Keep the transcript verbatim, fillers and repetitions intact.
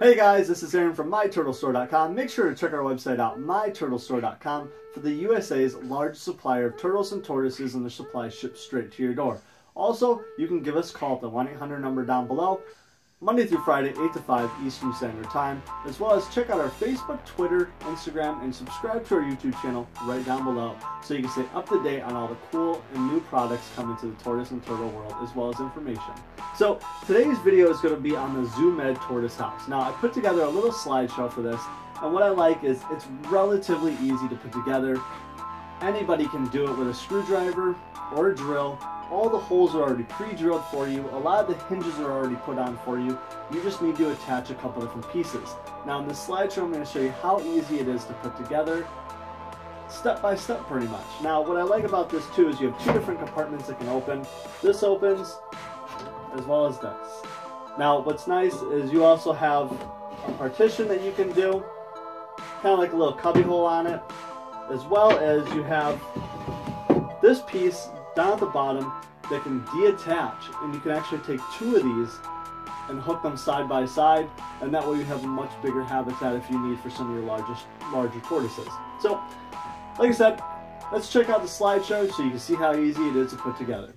Hey guys, this is Aaron from My Turtle Store dot com. Make sure to check our website out, My Turtle Store dot com, for the U S A's largest supplier of turtles and tortoises and their supplies shipped straight to your door. Also, you can give us a call at the one eight hundred number down below, Monday through Friday, eight to five Eastern Standard Time, as well as check out our Facebook, Twitter, Instagram, and subscribe to our YouTube channel right down below so you can stay up to date on all the cool and new products coming to the tortoise and turtle world, as well as information. So today's video is going to be on the Zoo Med Tortoise House. Now, I put together a little slideshow for this, and what I like is it's relatively easy to put together. Anybody can do it with a screwdriver or a drill. All the holes are already pre-drilled for you. A lot of the hinges are already put on for you. You just need to attach a couple different pieces. Now in this slideshow, I'm going to show you how easy it is to put together, step by step pretty much. Now what I like about this too is you have two different compartments that can open. This opens as well as this. Now what's nice is you also have a partition that you can do, kind of like a little cubby hole on it, as well as you have this piece down at the bottom that can deattach, and you can actually take two of these and hook them side by side, and that way you have a much bigger habitat if you need for some of your largest larger tortoises. So like I said, let's check out the slideshow so you can see how easy it is to put together.